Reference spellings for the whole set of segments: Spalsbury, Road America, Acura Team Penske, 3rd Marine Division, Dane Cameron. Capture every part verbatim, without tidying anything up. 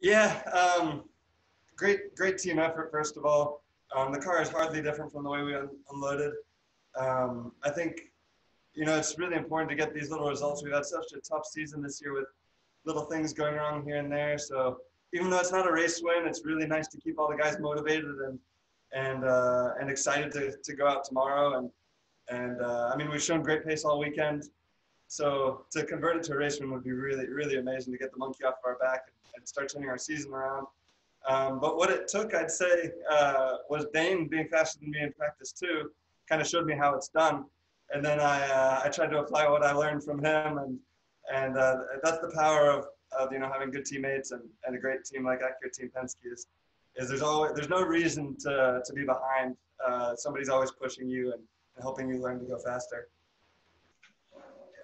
Yeah, um, great, great team effort, first of all. Um, the car is hardly different from the way we un unloaded. Um, I think, you know, it's really important to get these little results. We've had such a tough season this year with little things going wrong here and there. So even though it's not a race win, it's really nice to keep all the guys motivated and and uh, and excited to, to go out tomorrow. And, and uh, I mean, we've shown great pace all weekend. So to convert it to a race win would be really, really amazing to get the monkey off of our back and start turning our season around. Um, but what it took, I'd say, uh, was Dane being faster than me in practice too, kind of showed me how it's done. And then I, uh, I tried to apply what I learned from him. And, and uh, that's the power of, of, you know, having good teammates and, and a great team like Acura Team Penske is, is there's, always, there's no reason to, to be behind. Uh, somebody's always pushing you and, and helping you learn to go faster.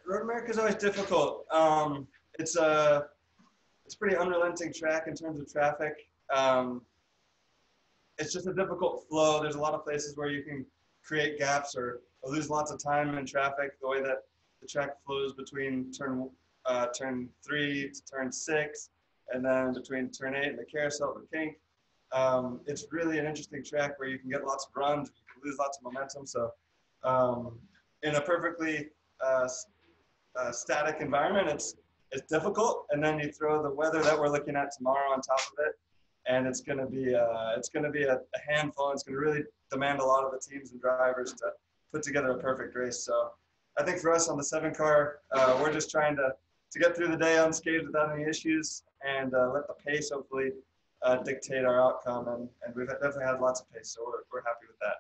Road America is always difficult. Um, it's a it's a pretty unrelenting track in terms of traffic. Um, it's just a difficult flow. There's a lot of places where you can create gaps or, or lose lots of time in traffic. The way that the track flows between turn uh, turn three to turn six, and then between turn eight and the carousel and the kink. Um, it's really an interesting track where you can get lots of runs, you can lose lots of momentum. So, um, in a perfectly uh, Uh, static environment, it's it's difficult, and then you throw the weather that we're looking at tomorrow on top of it, and it's going to be uh, it's going to be a, a handful. And it's going to really demand a lot of the teams and drivers to put together a perfect race. So I think for us on the seven car, uh, we're just trying to to get through the day unscathed without any issues, and uh, let the pace hopefully uh, dictate our outcome. And and we've definitely had lots of pace, so we're we're happy with that.